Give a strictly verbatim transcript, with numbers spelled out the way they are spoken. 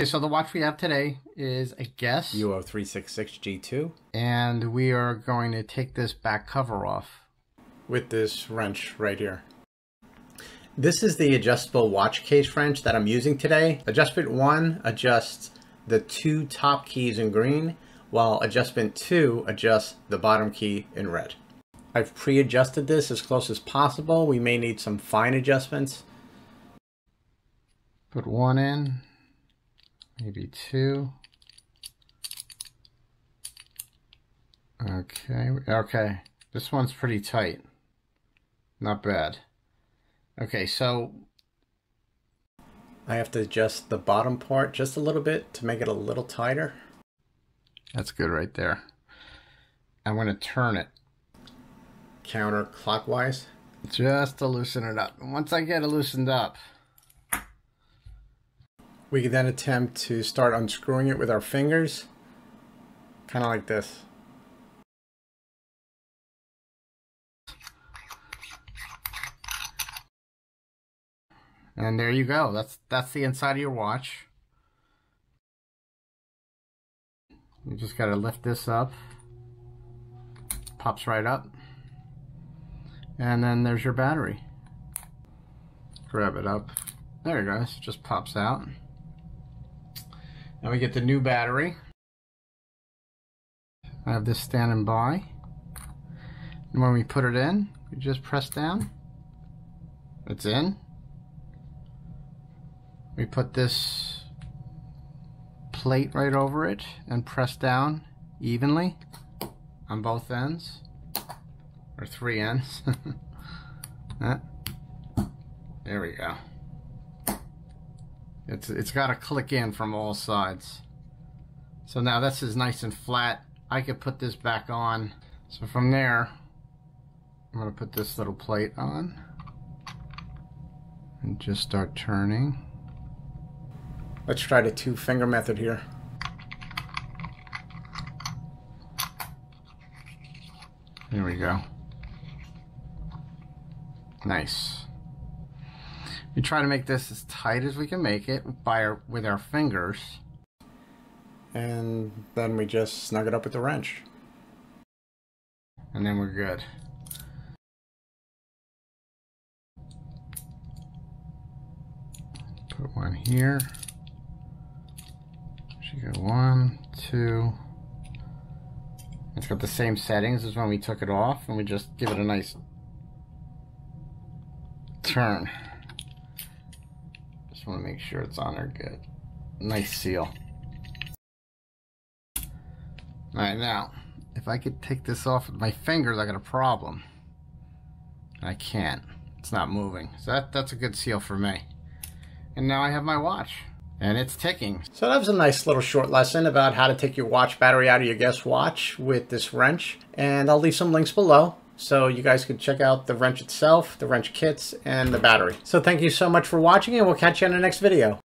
Okay, so the watch we have today is a Guess U O three sixty-six G two. And we are going to take this back cover off with this wrench right here. This is the adjustable watch case wrench that I'm using today. Adjustment one adjusts the two top keys in green, while adjustment two adjusts the bottom key in red. I've pre-adjusted this as close as possible. We may need some fine adjustments. Put one in. Maybe two. Okay, okay. This one's pretty tight. Not bad. Okay, so I have to adjust the bottom part just a little bit to make it a little tighter. That's good right there. I'm going to turn it counterclockwise just to loosen it up. And once I get it loosened up, we can then attempt to start unscrewing it with our fingers, kind of like this. And there you go. That's that's the inside of your watch. You just got to lift this up. Pops right up. And then there's your battery. Grab it up. There it goes. It just pops out. Now we get the new battery. I have this standing by. And when we put it in, we just press down. It's in. We put this plate right over it and press down evenly on both ends, or three ends. There we go. It's, it's got to click in from all sides. So now this is nice and flat. I could put this back on. So from there, I'm going to put this little plate on and just start turning. Let's try the two finger method here. There we go. Nice. We try to make this as tight as we can make it by our, with our fingers. And then we just snug it up with the wrench. And then we're good. Put one here. Should go one, two. It's got the same settings as when we took it off, and we just give it a nice turn. Just want to make sure it's on there good. Nice seal. Alright, now, if I could take this off with my fingers, I got a problem. I can't. It's not moving. So that, that's a good seal for me. And now I have my watch. And it's ticking. So that was a nice little short lesson about how to take your watch battery out of your Guess watch with this wrench. And I'll leave some links below, so you guys can check out the wrench itself, the wrench kits, and the battery. So thank you so much for watching, and we'll catch you in the next video.